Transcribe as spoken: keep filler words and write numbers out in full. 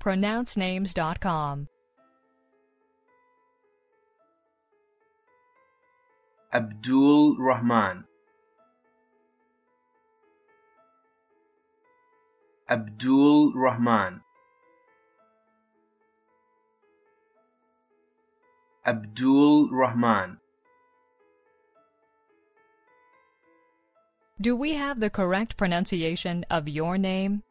pronounce names dot com. Abdulrhman. Abdulrhman. Abdulrhman. Do we have the correct pronunciation of your name?